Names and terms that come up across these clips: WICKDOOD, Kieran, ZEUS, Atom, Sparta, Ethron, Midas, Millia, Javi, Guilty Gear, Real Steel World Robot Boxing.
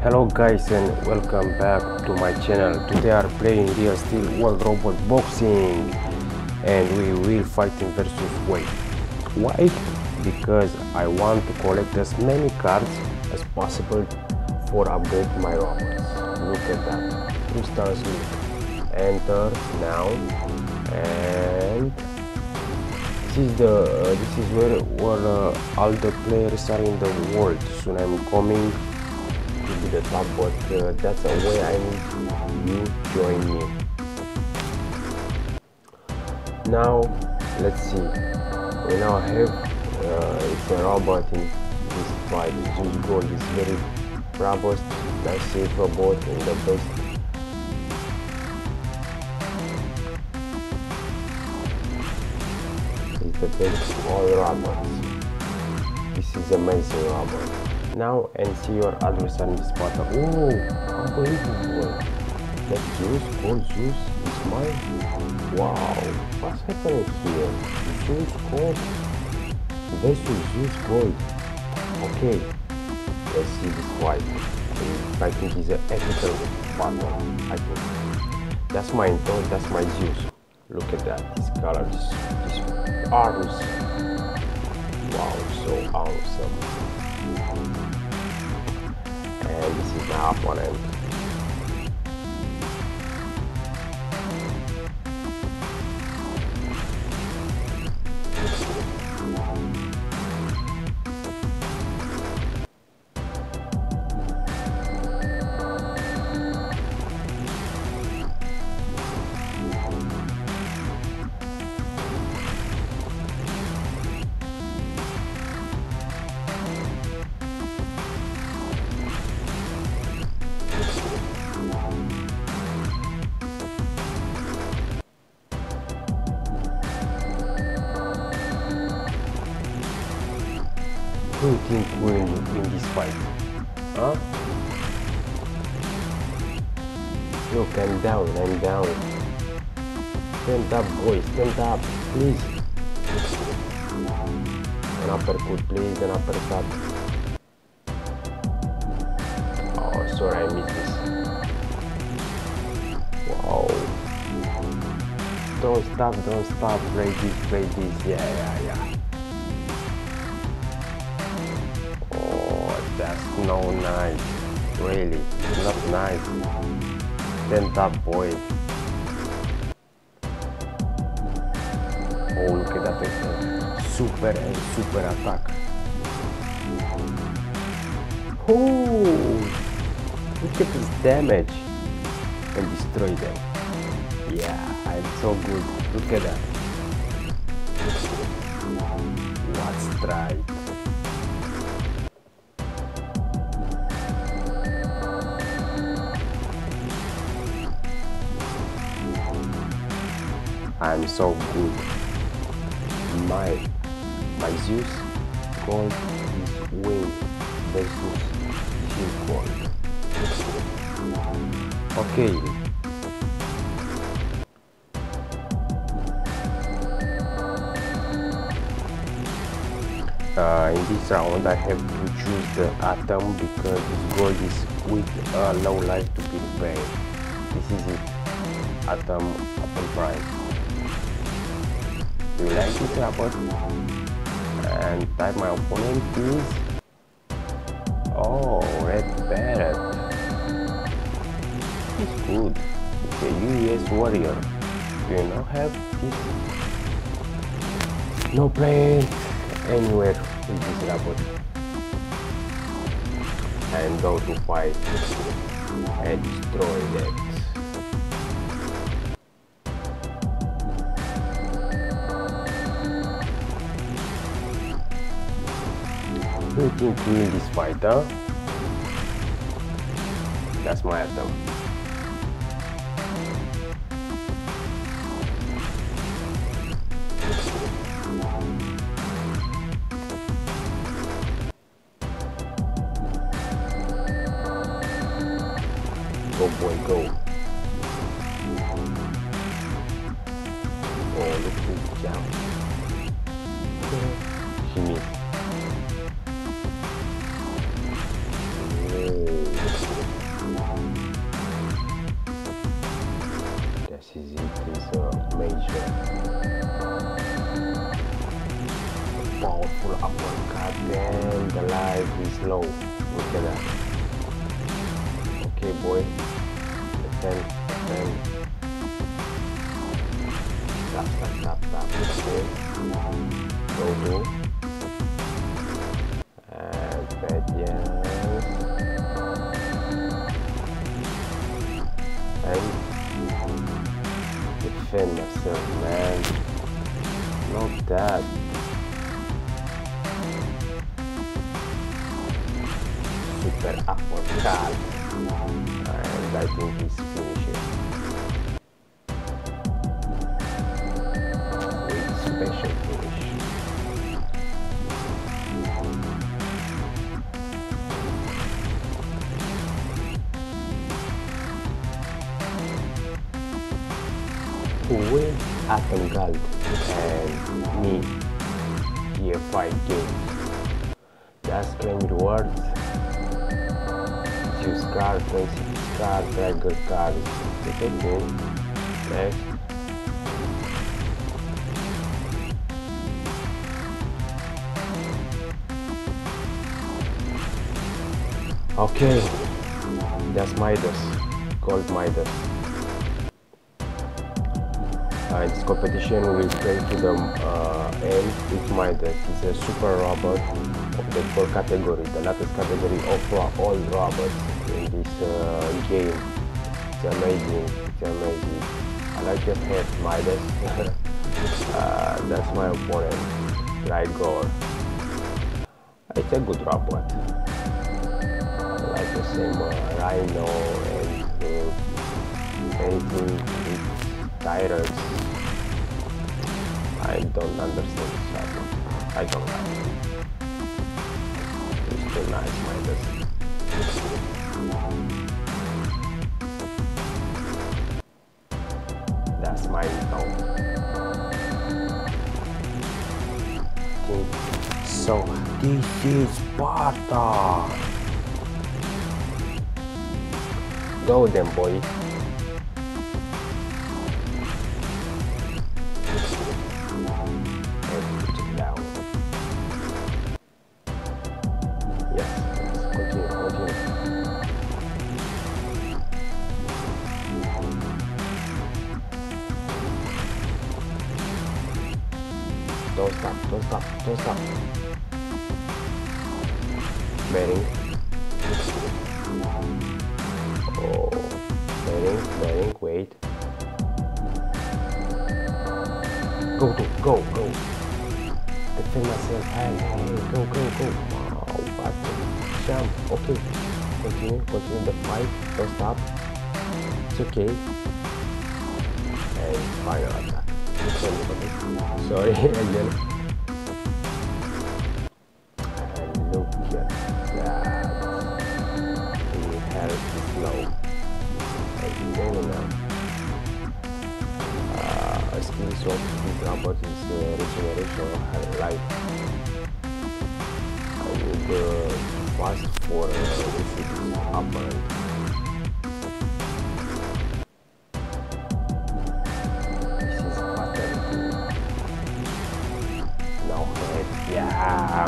Hello guys and welcome back to my channel. Today are playing Real Steel World Robot Boxing and we will fighting versus weight. Why? Because I want to collect as many cards as possible for upgrade my robots. Look at that. Who starts with? Enter now, and this is where all the players are in the world. Soon I'm coming to the top, but that's a way I need you join me. Now let's see, we now have it's a robot in this fight. ZEUS gold is very robust, nice safe robot and the best. It's the best of all robots. This is amazing robot. Now and see your adversary in the spotter. Oh, unbelievable! That ZEUS, called ZEUS, is my dude. Wow, what's happening here? ZEUS gold versus ZEUS gold. Okay, let's see this fight. I think he's an ethical partner. I think that's my intent. That's my ZEUS. Look at that. His colors, his arms. Wow, so awesome. And this is my opponent. Who think we're in this fight? Huh? Look, I'm down. Stand up, boys, stand up, please. An uppercut, please, an uppercut. Oh, sorry, I missed this. Wow. Don't stop, play this. Yeah. That's no nice, really, it's not nice. Stand up, boy. Oh, look at that, it's super attack. Oh, look at this damage. And destroy them. Yeah, I'm so good, look at that. Let's try it. I'm so good. My ZEUS gold is way versus ZEUS gold. Okay. In this round I have to choose the Atom because this gold is with low life to be repaired. This is it. Atom Prime. You like this robot? And type my opponent is... Oh, Red Parrot. It's good. It's a US warrior. Do you not have this? No play anywhere with this robot. I'm going to fight and destroy that. I think we win this fight, huh? That's my Atom. Go boy, go. Oh, look who's down. She missed. blow. Look at that. Okay, boy. Defend. Stop. Okay. Go. And bad, yes. And defend myself, man. Not that. Super upward card. And I think he's finishing. With Atom Gold and me here 5 games. Just claim rewards. Choose card, princess card, dragon card. Take a go. Next. Okay, that's Midas. Called Midas. This competition will take to the end with Midas. It's a super robot of the core category, the latest category of all robots in this game. It's amazing. I like to hate Midas. That's my opponent, Rigor. It's a good robot. I like the same Rhino and anything. Tyrants. I don't understand this problem. I don't like it. It's too nice, Midas. That's my town. Okay. So this is Sparta. Go then, boy. Don't stop. Bearing, wait. Go. Defend myself, hey, go. Wow, what a jump. Okay, continue the fight, don't stop. It's okay. And fire attack. Sorry, again. And look at that. We have to slow. And then, a skill swap with robot is regeneration of life. I will go fast for the upper.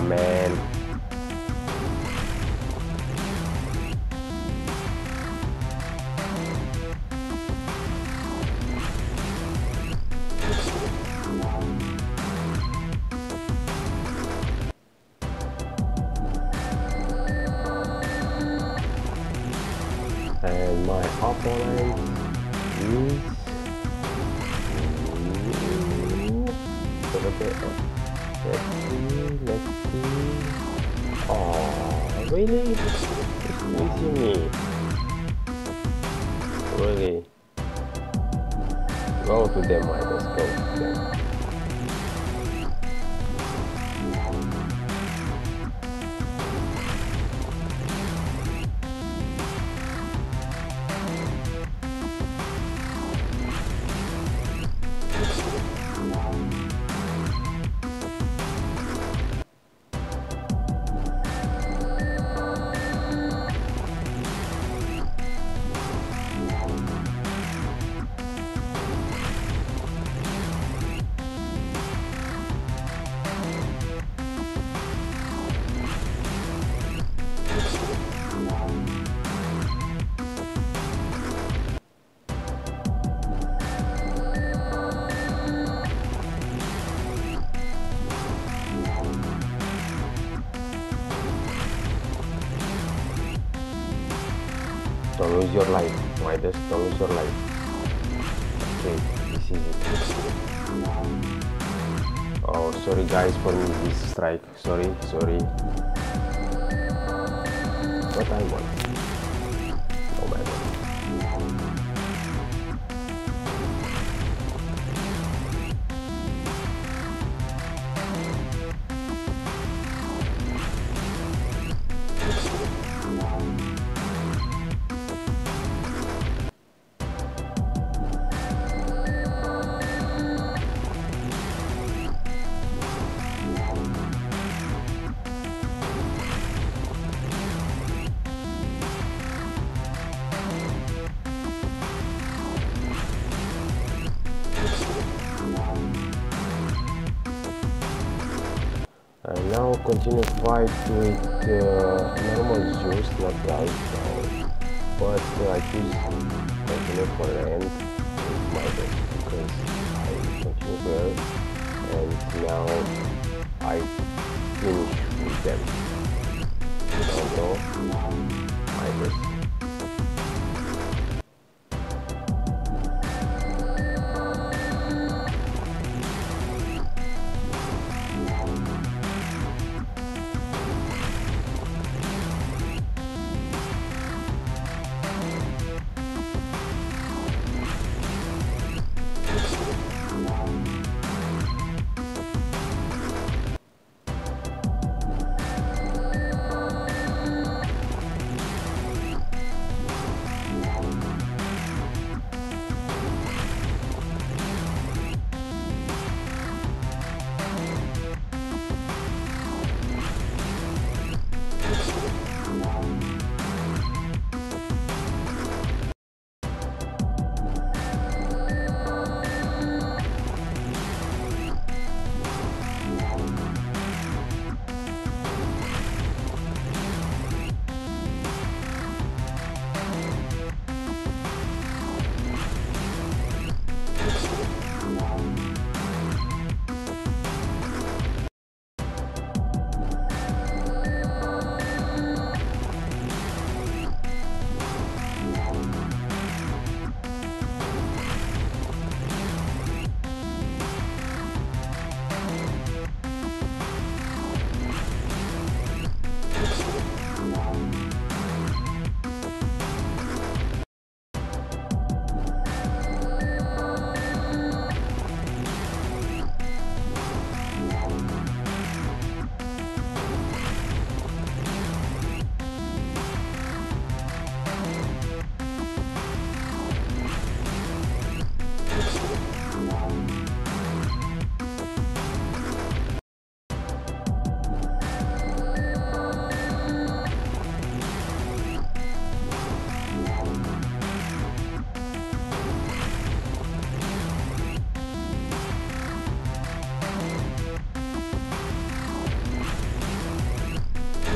Man. And my opponent is... Let's see. Oh, really? It's missing me. Really? Go to them, right? Let's go to them. Don't lose your life, my desk, don't lose your life. Okay, this is it. Oh, sorry guys for this strike. Sorry. What I want. Oh my god. Now continue fight with normal ZEUS, not guys, but I choose continue for the end with my deck because I continue well and now I finish with them. I don't know, I just